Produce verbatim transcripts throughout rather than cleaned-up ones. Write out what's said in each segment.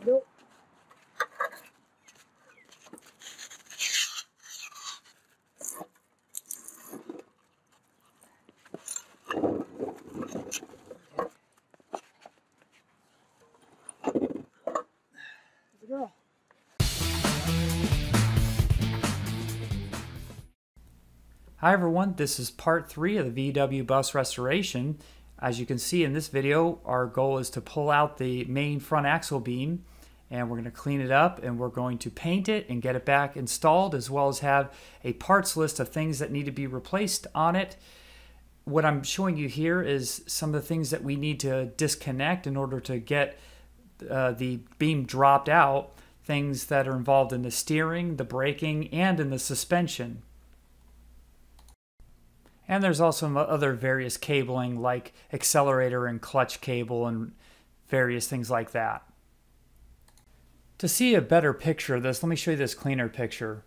we go. Hi everyone, this is part three of the V W bus restoration. As you can see in this video, our goal is to pull out the main front axle beam, and we're going to clean it up and we're going to paint it and get it back installed, as well as have a parts list of things that need to be replaced on it. What I'm showing you here is some of the things that we need to disconnect in order to get uh, the beam dropped out, things that are involved in the steering, the braking, and in the suspension. And there's also other various cabling like accelerator and clutch cable and various things like that. To see a better picture of this, let me show you this cleaner picture.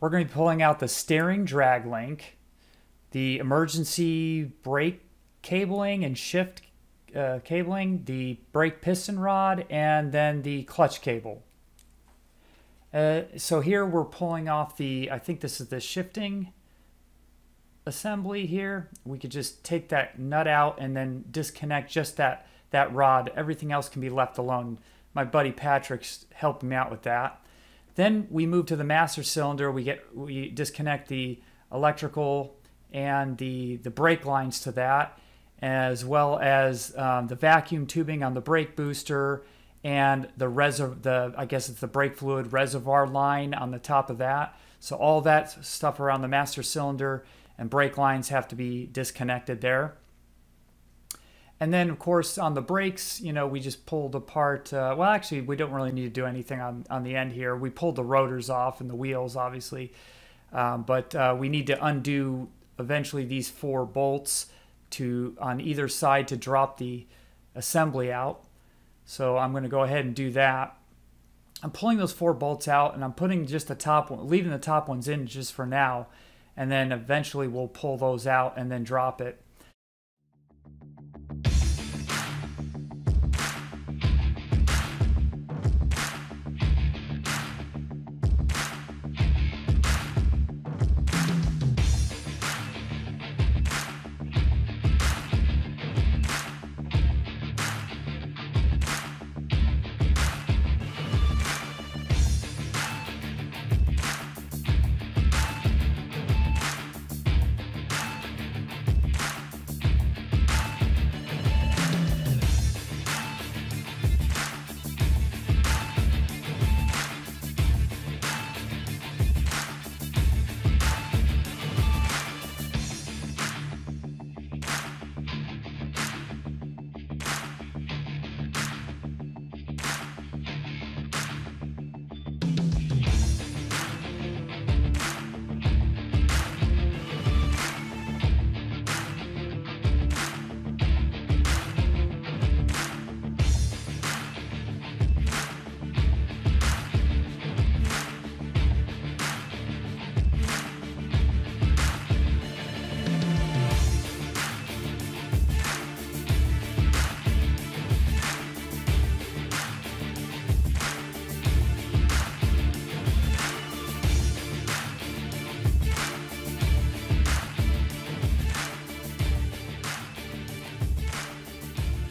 We're going to be pulling out the steering drag link, the emergency brake cabling and shift uh, cabling, the brake piston rod, and then the clutch cable. Uh, so here we're pulling off the, I think this is the shifting assembly here. We could just take that nut out and then disconnect just that that rod. Everything else can be left alone. My buddy Patrick's helped me out with that. Then we move to the master cylinder. We get we disconnect the electrical and the the brake lines to that, as well as um, the vacuum tubing on the brake booster and the reserv the I guess it's the brake fluid reservoir line on the top of that. So all that stuff around the master cylinder and brake lines have to be disconnected there. And then of course on the brakes, you know, we just pulled apart, uh, well actually we don't really need to do anything on, on the end here. We pulled the rotors off and the wheels obviously, um, but uh, we need to undo eventually these four bolts to on either side to drop the assembly out. So I'm gonna go ahead and do that. I'm pulling those four bolts out and I'm putting just the top one, leaving the top ones in just for now. And then eventually we'll pull those out and then drop it.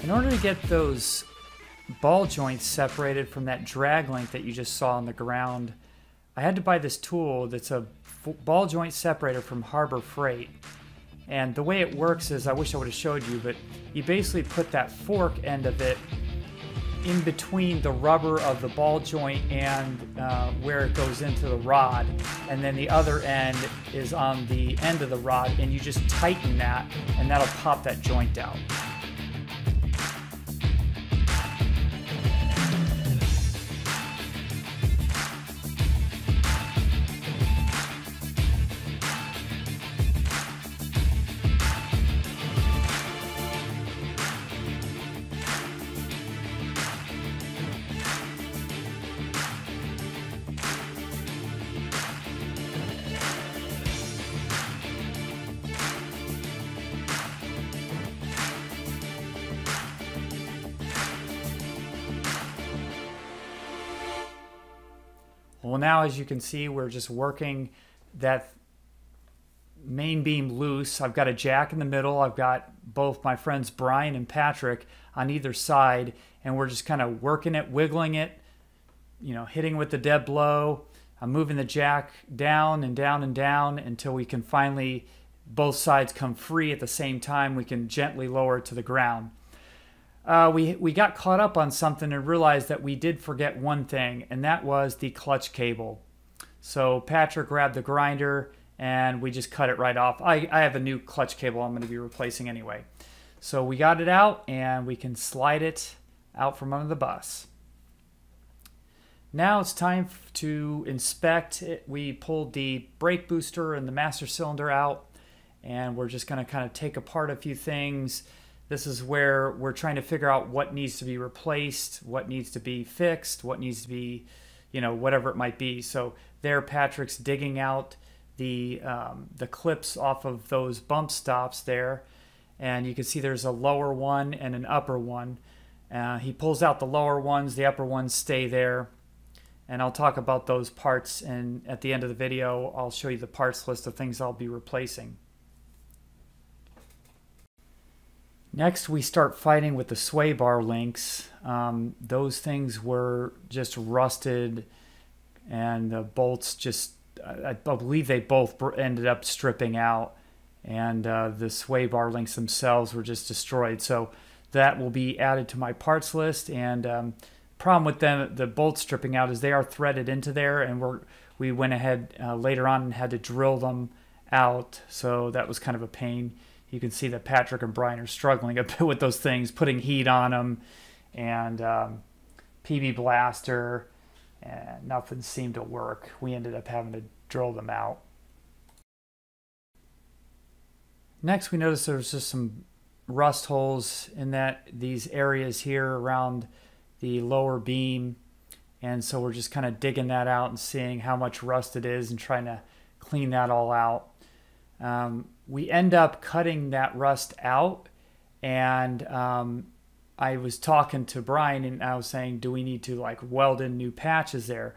In order to get those ball joints separated from that drag link that you just saw on the ground, I had to buy this tool that's a ball joint separator from Harbor Freight. And the way it works is, I wish I would have showed you, but you basically put that fork end of it in between the rubber of the ball joint and uh, where it goes into the rod. And then the other end is on the end of the rod, and you just tighten that and that'll pop that joint out. Well, now as you can see, we're just working that main beam loose. I've got a jack in the middle. I've got both my friends Brian and Patrick on either side, and we're just kind of working it, wiggling it, you know, hitting with the dead blow. I'm moving the jack down and down and down until we can finally, both sides come free at the same time. We can gently lower it to the ground. Uh, we, we got caught up on something and realized that we did forget one thing, and that was the clutch cable. So Patrick grabbed the grinder and we just cut it right off. I, I have a new clutch cable I'm going to be replacing anyway. So we got it out and we can slide it out from under the bus. Now it's time to inspect it. We pulled the brake booster and the master cylinder out, and we're just going to kind of take apart a few things. This is where we're trying to figure out what needs to be replaced, what needs to be fixed, what needs to be, you know, whatever it might be. So there Patrick's digging out the, um, the clips off of those bump stops there. And you can see there's a lower one and an upper one. Uh, he pulls out the lower ones, the upper ones stay there. And I'll talk about those parts, and at the end of the video, I'll show you the parts list of things I'll be replacing. Next, we start fighting with the sway bar links. Um, those things were just rusted, and the bolts just, I, I believe they both ended up stripping out, and uh, the sway bar links themselves were just destroyed. So that will be added to my parts list. And um, problem with them, the bolts stripping out, is they are threaded into there, and we're, we went ahead uh, later on and had to drill them out. So that was kind of a pain. You can see that Patrick and Brian are struggling a bit with those things, putting heat on them, and um, P B Blaster, and nothing seemed to work. We ended up having to drill them out. Next, we noticed there's just some rust holes in that these areas here around the lower beam, and so we're just kind of digging that out and seeing how much rust it is and trying to clean that all out. Um, we end up cutting that rust out, and um, I was talking to Brian and I was saying, do we need to like weld in new patches there?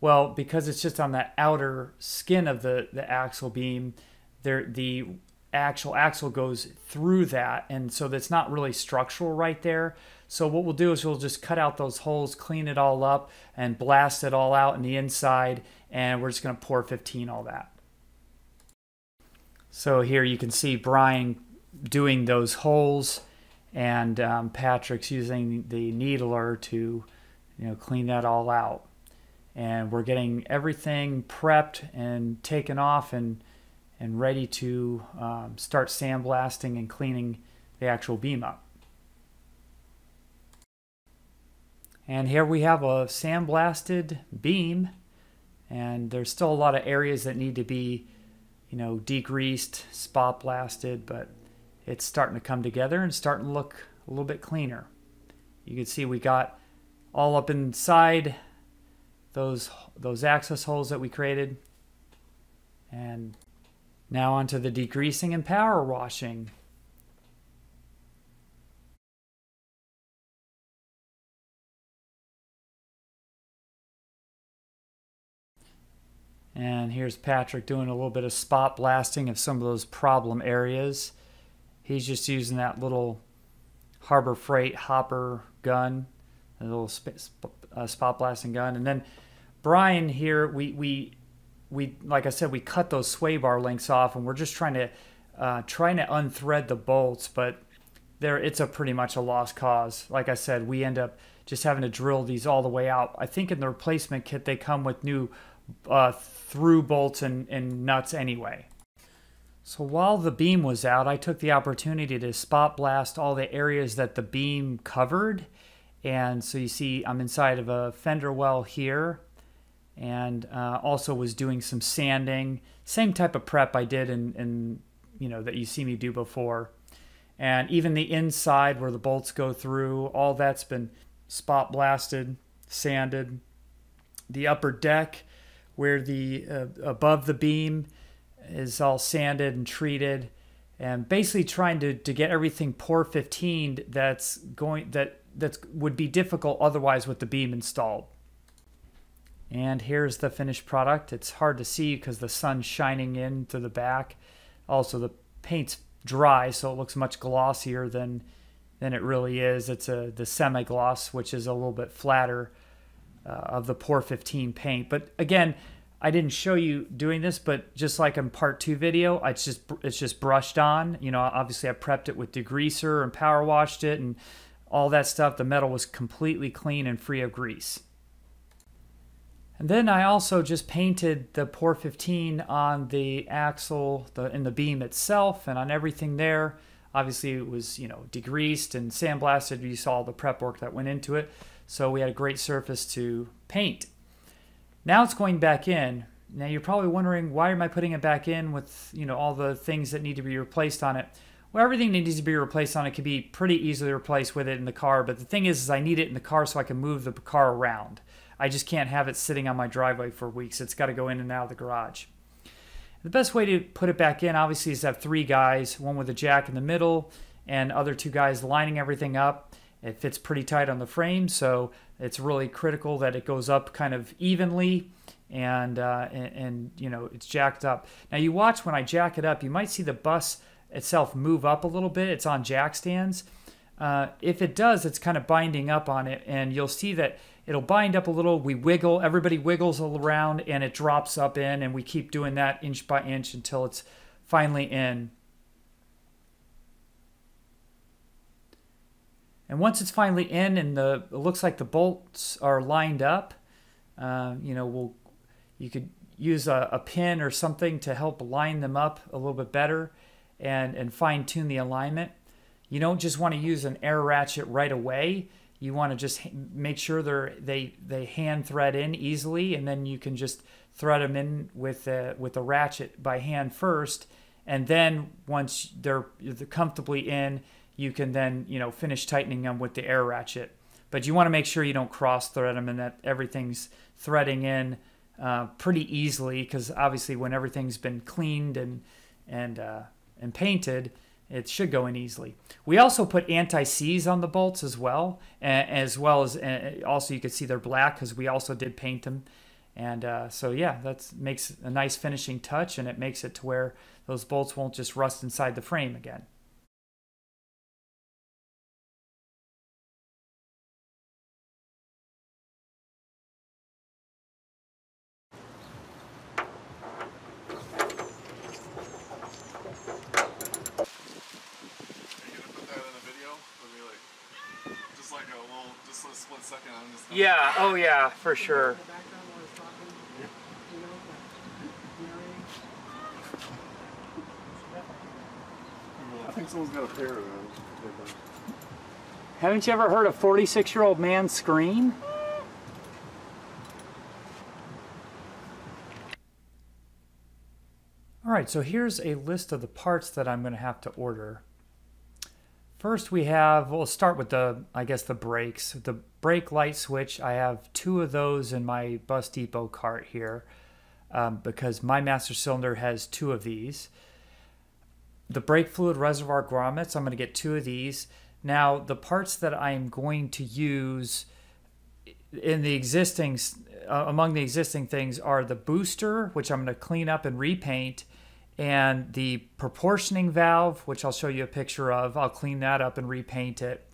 Well, because it's just on the outer skin of the, the axle beam, there the actual axle goes through that, and so that's not really structural right there. So what we'll do is we'll just cut out those holes, clean it all up, and blast it all out in the inside, and we're just going to P O R fifteen all that. So here you can see Brian doing those holes, and um, Patrick's using the needler to, you know, clean that all out. And we're getting everything prepped and taken off and, and ready to um, start sandblasting and cleaning the actual beam up. And here we have a sandblasted beam, and there's still a lot of areas that need to be, you know, degreased, spot blasted, but it's starting to come together and starting to look a little bit cleaner. You can see we got all up inside those those access holes that we created. And now onto the degreasing and power washing. And here's Patrick doing a little bit of spot blasting of some of those problem areas. He's just using that little Harbor Freight hopper gun, a little sp uh, spot blasting gun. And then Brian here, we, we, we, like I said, we cut those sway bar links off, and we're just trying to, uh, trying to unthread the bolts, but there, it's a pretty much a lost cause. Like I said, we end up just having to drill these all the way out. I think in the replacement kit, they come with new Uh, through bolts and, and nuts anyway. So while the beam was out, I took the opportunity to spot blast all the areas that the beam covered. And so you see I'm inside of a fender well here, and uh, also was doing some sanding, same type of prep I did in, in, you know, that you see me do before. And even the inside where the bolts go through, all that's been spot blasted, sanded. The upper deck where the uh, above the beam is all sanded and treated, and basically trying to, to get everything P O R fifteen that's going that that's would be difficult otherwise with the beam installed. And here's the finished product. It's hard to see because the sun's shining in to the back. Also, the paint's dry, so it looks much glossier than than it really is. It's a the semi-gloss, which is a little bit flatter uh, of the P O R fifteen paint. But again, I didn't show you doing this, but just like in part two video, it's just it's just brushed on. You know, obviously I prepped it with degreaser and power washed it and all that stuff. The metal was completely clean and free of grease. And then I also just painted the P O R fifteen on the axle, the, in the beam itself, and on everything there. Obviously, it was, you know, degreased and sandblasted. You saw all the prep work that went into it. So we had a great surface to paint. Now it's going back in. Now you're probably wondering, why am I putting it back in with, you know, all the things that need to be replaced on it? Well, everything that needs to be replaced on it can be pretty easily replaced with it in the car. But the thing is, is I need it in the car so I can move the car around. I just can't have it sitting on my driveway for weeks. It's got to go in and out of the garage. The best way to put it back in, obviously, is to have three guys, one with a jack in the middle and other two guys lining everything up. It fits pretty tight on the frame, so it's really critical that it goes up kind of evenly and, uh, and, and you know, it's jacked up. Now, you watch when I jack it up, you might see the bus itself move up a little bit. It's on jack stands. Uh, if it does, it's kind of binding up on it, and you'll see that it'll bind up a little. We wiggle, everybody wiggles around, and it drops up in, and we keep doing that inch by inch until it's finally in. And once it's finally in and the it looks like the bolts are lined up, uh, you know, we'll you could use a, a pin or something to help line them up a little bit better and, and fine-tune the alignment. You don't just want to use an air ratchet right away. You want to just make sure they're, they they hand thread in easily, and then you can just thread them in with a, with a ratchet by hand first. And then once they're comfortably in, you can then you know finish tightening them with the air ratchet. But you want to make sure you don't cross thread them and that everything's threading in uh, pretty easily, because obviously when everything's been cleaned and and uh, and painted, it should go in easily. We also put anti-seize on the bolts as well, as well as also you can see they're black because we also did paint them. And uh, so yeah, that makes a nice finishing touch, and it makes it to where those bolts won't just rust inside the frame again. Yeah, oh yeah, for sure. I think someone's got a pair of them. Haven't you ever heard a forty-six-year-old man scream? All right, so here's a list of the parts that I'm going to have to order. First we have, we'll start with the, I guess the brakes. The brake light switch, I have two of those in my Bus Depot cart here um, because my master cylinder has two of these. The brake fluid reservoir grommets, I'm gonna get two of these. Now the parts that I'm going to use in the existing, uh, among the existing things are the booster, which I'm gonna clean up and repaint, and the proportioning valve, which I'll show you a picture of. I'll clean that up and repaint it,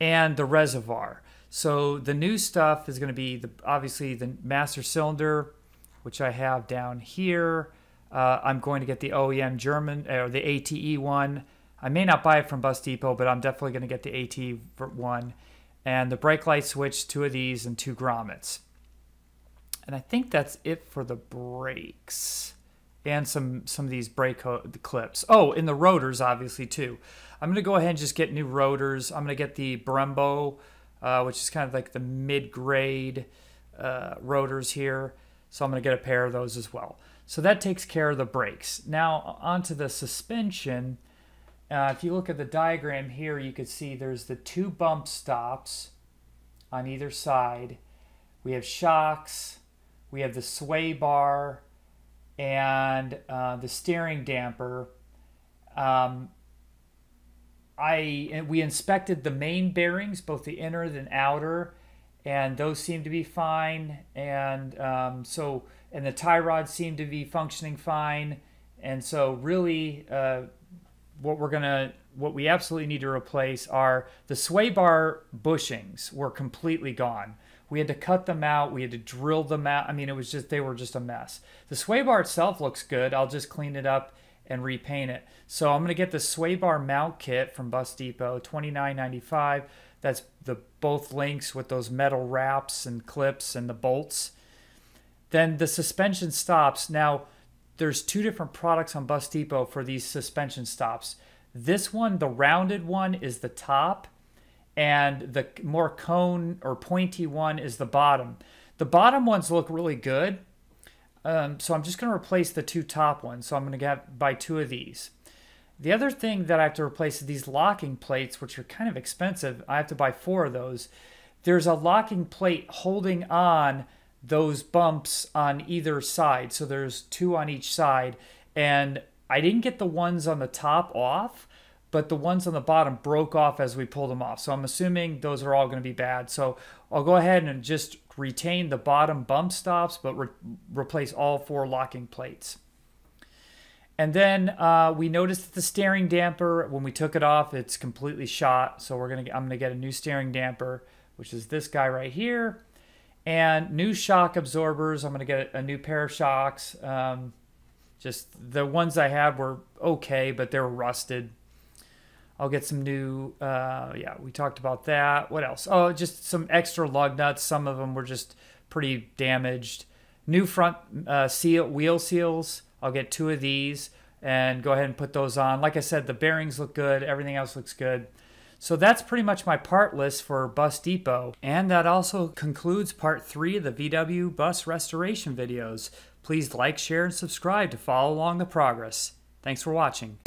and the reservoir. So the new stuff is going to be the, obviously the master cylinder, which I have down here. Uh, I'm going to get the O E M German, or the A T E one. I may not buy it from Bus Depot, but I'm definitely going to get the A T E one. And the brake light switch, two of these, and two grommets. And I think that's it for the brakes. And some, some of these brake clips. Oh, and the rotors, obviously, too. I'm going to go ahead and just get new rotors. I'm going to get the Brembo, uh, which is kind of like the mid-grade uh, rotors here. So I'm going to get a pair of those as well. So that takes care of the brakes. Now, onto the suspension. Uh, if you look at the diagram here, you can see there's the two bump stops on either side. We have shocks. We have the sway bar. And uh, the steering damper. Um, I we inspected the main bearings, both the inner and outer, and those seem to be fine. And um, so, and the tie rods seem to be functioning fine. And so really uh, what we're gonna, what we absolutely need to replace are the sway bar bushings were completely gone. We had to cut them out. We had to drill them out. I mean, it was just, they were just a mess. The sway bar itself looks good. I'll just clean it up and repaint it. So I'm gonna get the sway bar mount kit from Bus Depot, twenty-nine ninety-five. That's the both links with those metal wraps and clips and the bolts. Then the suspension stops. Now there's two different products on Bus Depot for these suspension stops. This one, the rounded one, is the top, and the more cone or pointy one is the bottom. The bottom ones look really good. Um, so I'm just going to replace the two top ones. So I'm going to buy two of these. The other thing that I have to replace is these locking plates, which are kind of expensive. I have to buy four of those. There's a locking plate holding on those bumps on either side. So there's two on each side. And I didn't get the ones on the top off, but the ones on the bottom broke off as we pulled them off. So I'm assuming those are all going to be bad. So I'll go ahead and just retain the bottom bump stops, but re replace all four locking plates. And then uh, we noticed that the steering damper, when we took it off, it's completely shot. So we're gonna, I'm gonna get a new steering damper, which is this guy right here, and new shock absorbers. I'm gonna get a new pair of shocks. Um, just the ones I had were okay, but they were rusted. I'll get some new, uh, yeah, we talked about that. What else? Oh, just some extra lug nuts. Some of them were just pretty damaged. New front uh, seal, wheel seals. I'll get two of these and go ahead and put those on. Like I said, the bearings look good. Everything else looks good. So that's pretty much my part list for Bus Depot. And that also concludes part three of the V W bus restoration videos. Please like, share, and subscribe to follow along the progress. Thanks for watching.